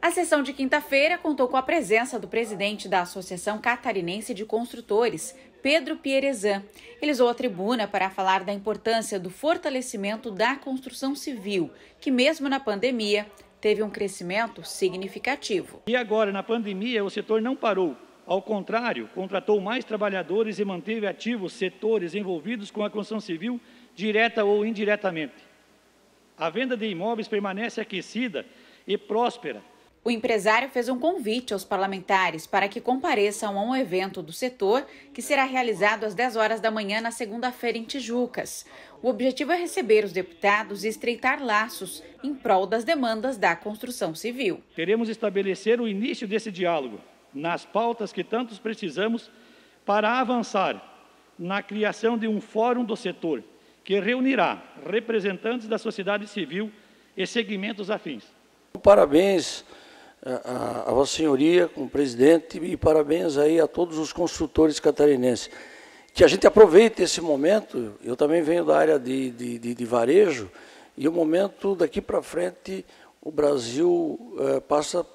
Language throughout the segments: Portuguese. A sessão de quinta-feira contou com a presença do presidente da Associação Catarinense de Construtores, Pedro Pierezan. Ele usou a tribuna para falar da importância do fortalecimento da construção civil, que mesmo na pandemia teve um crescimento significativo. E agora, na pandemia, o setor não parou. Ao contrário, contratou mais trabalhadores e manteve ativos setores envolvidos com a construção civil, direta ou indiretamente. A venda de imóveis permanece aquecida e próspera. O empresário fez um convite aos parlamentares para que compareçam a um evento do setor que será realizado às 10 horas da manhã na segunda-feira em Tijucas. O objetivo é receber os deputados e estreitar laços em prol das demandas da construção civil. Queremos estabelecer o início desse diálogo nas pautas que tantos precisamos para avançar na criação de um fórum do setor que reunirá representantes da sociedade civil e segmentos afins. Parabéns a Vossa Senhoria, como presidente, e parabéns aí a todos os construtores catarinenses. Que a gente aproveite esse momento. Eu também venho da área de varejo, e o momento daqui para frente o Brasil passa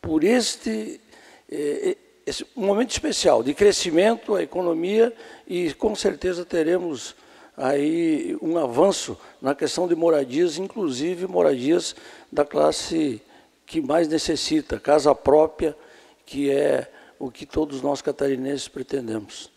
por esse momento especial de crescimento da economia, e com certeza teremos aí um avanço na questão de moradias, inclusive moradias da classe que mais necessita, casa própria, que é o que todos nós catarinenses pretendemos.